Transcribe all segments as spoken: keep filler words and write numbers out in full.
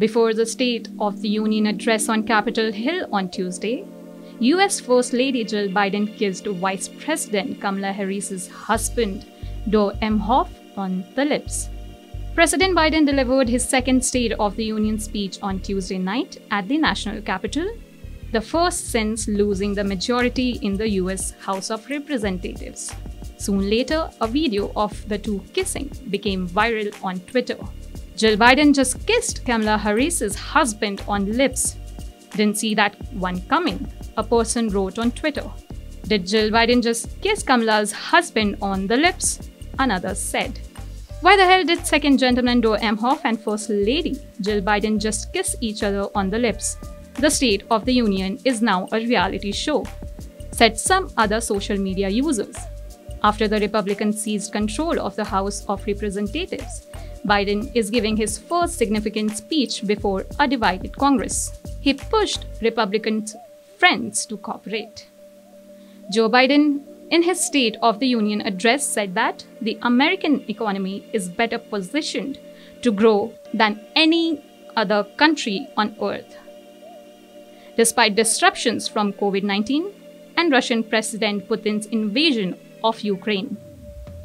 Before the State of the Union address on Capitol Hill on Tuesday, U S First Lady Jill Biden kissed Vice President Kamala Harris's husband, Doug Emhoff, on the lips. President Biden delivered his second State of the Union speech on Tuesday night at the national capital, the first since losing the majority in the U S House of Representatives. Soon later, a video of the two kissing became viral on Twitter. Jill Biden just kissed Kamala Harris's husband on lips. "Didn't see that one coming," a person wrote on Twitter. "Did Jill Biden just kiss Kamala's husband on the lips?" another said. Why the hell did second gentleman Doug Emhoff and First Lady Jill Biden just kiss each other on the lips? "The State of the Union is now a reality show," said some other social media users. After the Republicans seized control of the House of Representatives, Biden is giving his first significant speech before a divided Congress. He pushed Republican friends to cooperate. Joe Biden, in his State of the Union address, said that the American economy is better positioned to grow than any other country on earth. Despite disruptions from COVID nineteen and Russian President Putin's invasion of Ukraine,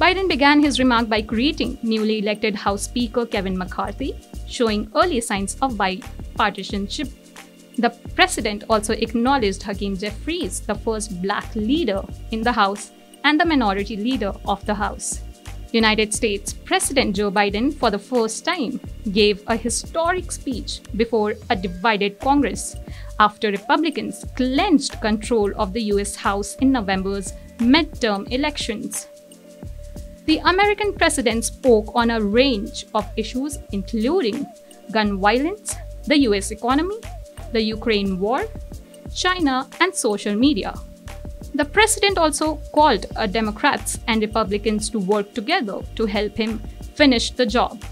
Biden began his remark by greeting newly elected House Speaker Kevin McCarthy, showing early signs of bipartisanship. The president also acknowledged Hakeem Jeffries, the first black leader in the House and the minority leader of the House. United States President Joe Biden, for the first time, gave a historic speech before a divided Congress after Republicans clenched control of the U S House in November's midterm elections. The American president spoke on a range of issues including gun violence, the U S economy, the Ukraine war, China, and social media. The president also called on Democrats and Republicans to work together to help him finish the job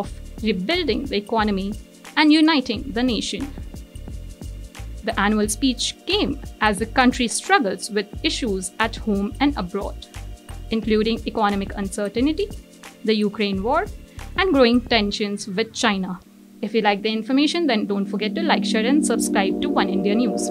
of rebuilding the economy and uniting the nation. The annual speech came as the country struggles with issues at home and abroad, including economic uncertainty, the Ukraine war, and growing tensions with China. If you like the information, then don't forget to like, share, and subscribe to One India News.